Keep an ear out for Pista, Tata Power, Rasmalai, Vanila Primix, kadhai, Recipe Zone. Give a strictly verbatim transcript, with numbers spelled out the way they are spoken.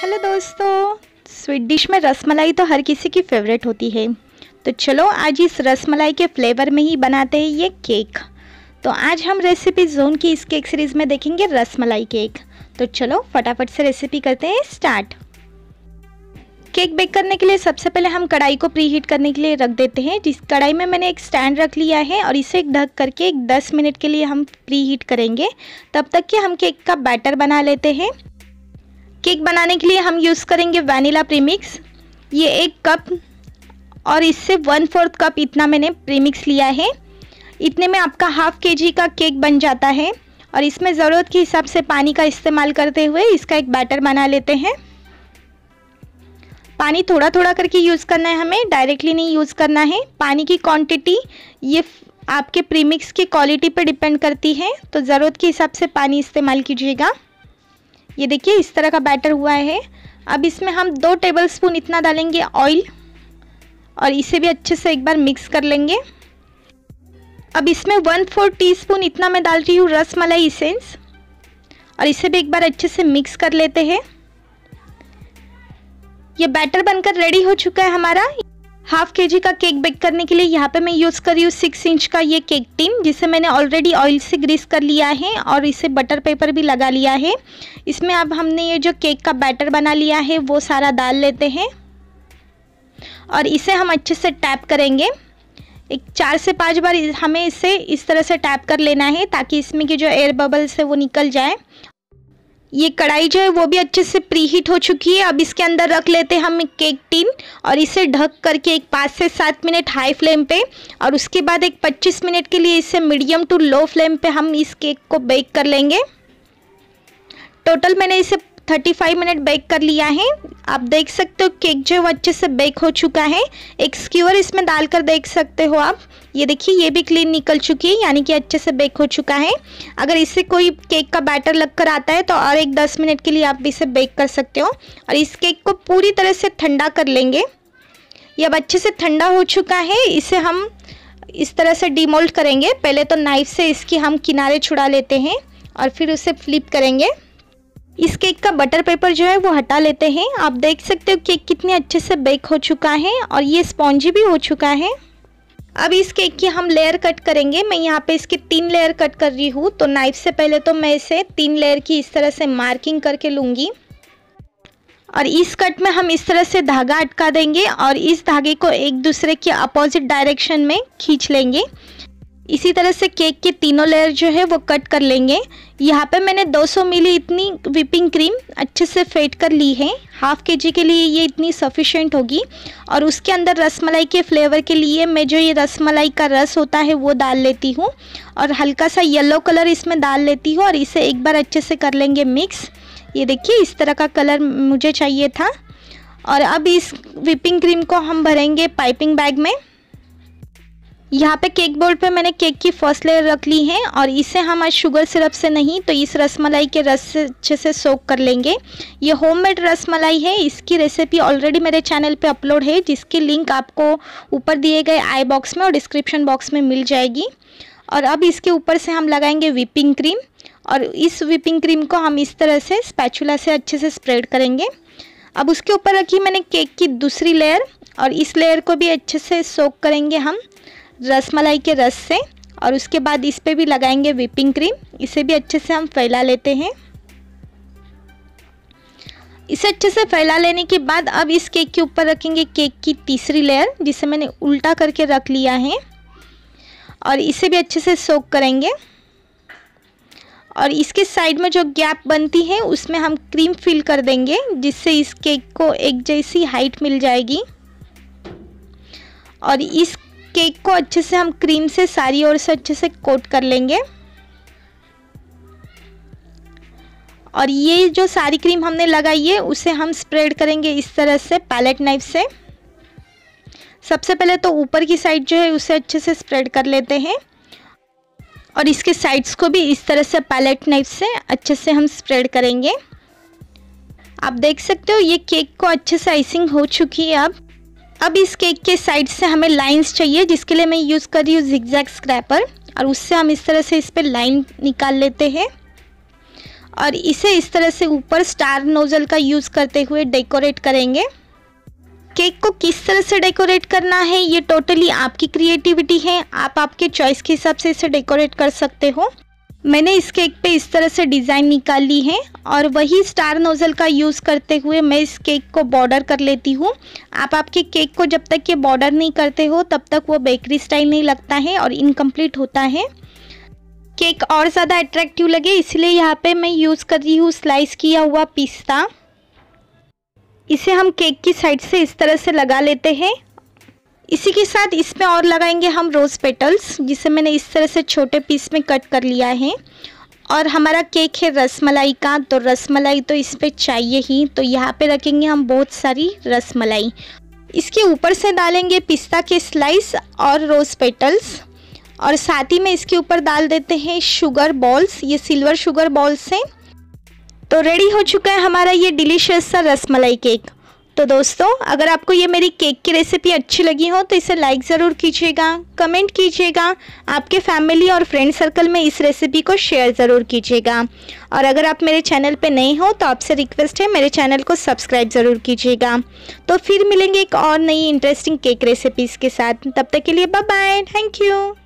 Hello दोस्तों, sweet dish में रसमलाई तो हर किसी की फेवरेट होती है। तो चलो आज इस रसमलाई के फ्लेवर में ही बनाते हैं ये केक। तो आज हम रेसिपी जोन की इस केक सीरीज़ में देखेंगे रसमलाई केक। तो चलो फटाफट से रेसिपी करते हैं स्टार्ट। केक बेक करने के लिए सबसे पहले हम कढ़ाई को प्री हीट करने के लिए रख देते हैं। जिस कढ़ाई में मैंने एक स्टैंड रख लिया है और इसे ढक करके एक दस मिनट के लिए हम प्री हीट करेंगे। तब तक कि हम केक का बैटर बना लेते हैं। केक बनाने के लिए हम यूज़ करेंगे वैनिला प्रीमिक्स, ये एक कप और इससे वन फोर्थ कप इतना मैंने प्रीमिक्स लिया है। इतने में आपका हाफ के जी का केक बन जाता है। और इसमें ज़रूरत के हिसाब से पानी का इस्तेमाल करते हुए इसका एक बैटर बना लेते हैं। पानी थोड़ा थोड़ा करके यूज़ करना है, हमें डायरेक्टली नहीं यूज़ करना है। पानी की क्वांटिटी ये आपके प्रीमिक्स की क्वालिटी पर डिपेंड करती है, तो ज़रूरत के हिसाब से पानी इस्तेमाल कीजिएगा। ये देखिए इस तरह का बैटर हुआ है। अब इसमें हम दो टेबलस्पून इतना डालेंगे ऑयल और इसे भी अच्छे से एक बार मिक्स कर लेंगे। अब इसमें वन फोर टीस्पून इतना मैं डाल रही हूँ रसमलाई एसेंस और इसे भी एक बार अच्छे से मिक्स कर लेते हैं। ये बैटर बनकर रेडी हो चुका है हमारा। हाफ के जी का केक बेक करने के लिए यहाँ पे मैं यूज़ कर रही हूँ सिक्स इंच का ये केक टिन, जिसे मैंने ऑलरेडी ऑयल से ग्रीस कर लिया है और इसे बटर पेपर भी लगा लिया है। इसमें अब हमने ये जो केक का बैटर बना लिया है वो सारा डाल लेते हैं और इसे हम अच्छे से टैप करेंगे। एक चार से पाँच बार हमें इसे इस तरह से टैप कर लेना है ताकि इसमें की जो एयर बबल्स है वो निकल जाए। ये कढ़ाई जो है वो भी अच्छे से प्री हीट हो चुकी है। अब इसके अंदर रख लेते हैं हम केक टिन और इसे ढक करके एक पाँच से सात मिनट हाई फ्लेम पे और उसके बाद एक पच्चीस मिनट के लिए इसे मीडियम टू लो फ्लेम पे हम इस केक को बेक कर लेंगे। टोटल मैंने इसे पैंतीस मिनट बेक कर लिया है। आप देख सकते हो केक जो है वो अच्छे से बेक हो चुका है। एक स्क्यूअर इसमें डाल कर देख सकते हो आप। ये देखिए ये भी क्लीन निकल चुकी है, यानी कि अच्छे से बेक हो चुका है। अगर इससे कोई केक का बैटर लग कर आता है तो और एक दस मिनट के लिए आप इसे बेक कर सकते हो। और इस केक को पूरी तरह से ठंडा कर लेंगे। ये अब अच्छे से ठंडा हो चुका है। इसे हम इस तरह से डीमोल्ड करेंगे। पहले तो नाइफ से इसकी हम किनारे छुड़ा लेते हैं और फिर उसे फ्लिप करेंगे। इस केक का बटर पेपर जो है वो हटा लेते हैं। आप देख सकते हो केक कितने अच्छे से बेक हो चुका है और ये स्पॉन्जी भी हो चुका है। अब इस केक की हम लेयर कट करेंगे। मैं यहाँ पे इसकी तीन लेयर कट कर रही हूँ, तो नाइफ से पहले तो मैं इसे तीन लेयर की इस तरह से मार्किंग करके लूँगी। और इस कट में हम इस तरह से धागा अटका देंगे और इस धागे को एक दूसरे के अपोजिट डायरेक्शन में खींच लेंगे। इसी तरह से केक के तीनों लेयर जो है वो कट कर लेंगे। यहाँ पे मैंने दो सौ मिली इतनी व्हिपिंग क्रीम अच्छे से फेंट कर ली है। हाफ के जी के लिए ये इतनी सफिशेंट होगी। और उसके अंदर रसमलाई के फ्लेवर के लिए मैं जो ये रसमलाई का रस होता है वो डाल लेती हूँ और हल्का सा येलो कलर इसमें डाल लेती हूँ और इसे एक बार अच्छे से कर लेंगे मिक्स। ये देखिए इस तरह का कलर मुझे चाहिए था। और अब इस व्हिपिंग क्रीम को हम भरेंगे पाइपिंग बैग में। यहाँ पे केक बोर्ड पे मैंने केक की फर्स्ट लेयर रख ली है और इसे हम आज शुगर सिरप से नहीं तो इस रसमलाई के रस से अच्छे से सोक कर लेंगे। ये होममेड रसमलाई है। इसकी रेसिपी ऑलरेडी मेरे चैनल पे अपलोड है, जिसकी लिंक आपको ऊपर दिए गए आई बॉक्स में और डिस्क्रिप्शन बॉक्स में मिल जाएगी। और अब इसके ऊपर से हम लगाएंगे व्हिपिंग क्रीम और इस व्हिपिंग क्रीम को हम इस तरह से स्पैचुला से अच्छे से स्प्रेड करेंगे। अब उसके ऊपर रखी मैंने केक की दूसरी लेयर और इस लेयर को भी अच्छे से सोक करेंगे हम रसमलाई के रस से। और उसके बाद इस पे भी लगाएंगे व्हिपिंग क्रीम। इसे भी अच्छे से हम फैला लेते हैं। इसे अच्छे से फैला लेने के बाद अब इस केक के ऊपर रखेंगे केक की तीसरी लेयर, जिसे मैंने उल्टा करके रख लिया है और इसे भी अच्छे से सोक करेंगे। और इसके साइड में जो गैप बनती है उसमें हम क्रीम फिल कर देंगे, जिससे इस केक को एक जैसी हाइट मिल जाएगी। और इस केक को अच्छे से हम क्रीम से सारी ओर से अच्छे से कोट कर लेंगे। और ये जो सारी क्रीम हमने लगाई है उसे हम स्प्रेड करेंगे इस तरह से पैलेट नाइफ से। सबसे पहले तो ऊपर की साइड जो है उसे अच्छे से स्प्रेड कर लेते हैं और इसके साइड्स को भी इस तरह से पैलेट नाइफ से अच्छे से हम स्प्रेड करेंगे। आप देख सकते हो ये केक को अच्छे से आइसिंग हो चुकी है। अब अब इस केक के साइड से हमें लाइंस चाहिए, जिसके लिए मैं यूज़ कर रही हूँ जिगजैग स्क्रैपर और उससे हम इस तरह से इस पर लाइन निकाल लेते हैं। और इसे इस तरह से ऊपर स्टार नोजल का यूज़ करते हुए डेकोरेट करेंगे। केक को किस तरह से डेकोरेट करना है ये टोटली आपकी क्रिएटिविटी है, आप आपके चॉइस के हिसाब से इसे डेकोरेट कर सकते हो। मैंने इस केक पे इस तरह से डिज़ाइन निकाल ली है और वही स्टार नोजल का यूज़ करते हुए मैं इस केक को बॉर्डर कर लेती हूँ। आप आपके केक को जब तक ये बॉर्डर नहीं करते हो तब तक वो बेकरी स्टाइल नहीं लगता है और इनकम्प्लीट होता है। केक और ज़्यादा अट्रैक्टिव लगे इसलिए यहाँ पे मैं यूज़ कर रही हूँ स्लाइस किया हुआ पिस्ता। इसे हम केक की साइड से इस तरह से लगा लेते हैं। इसी के साथ इसमें और लगाएंगे हम रोज़ पेटल्स, जिसे मैंने इस तरह से छोटे पीस में कट कर लिया है। और हमारा केक है रसमलाई का, तो रसमलाई तो इस पर चाहिए ही, तो यहाँ पे रखेंगे हम बहुत सारी रसमलाई। इसके ऊपर से डालेंगे पिस्ता के स्लाइस और रोज़ पेटल्स और साथ ही में इसके ऊपर डाल देते हैं शुगर बॉल्स, ये सिल्वर शुगर बॉल्स हैं। तो रेडी हो चुका है हमारा ये डिलीशियस सा रसमलाई केक। तो दोस्तों अगर आपको ये मेरी केक की रेसिपी अच्छी लगी हो तो इसे लाइक ज़रूर कीजिएगा, कमेंट कीजिएगा, आपके फैमिली और फ्रेंड सर्कल में इस रेसिपी को शेयर ज़रूर कीजिएगा। और अगर आप मेरे चैनल पे नए हो तो आपसे रिक्वेस्ट है मेरे चैनल को सब्सक्राइब ज़रूर कीजिएगा। तो फिर मिलेंगे एक और नई इंटरेस्टिंग केक रेसिपीज़ के साथ, तब तक के लिए बाय बाय, थैंक यू।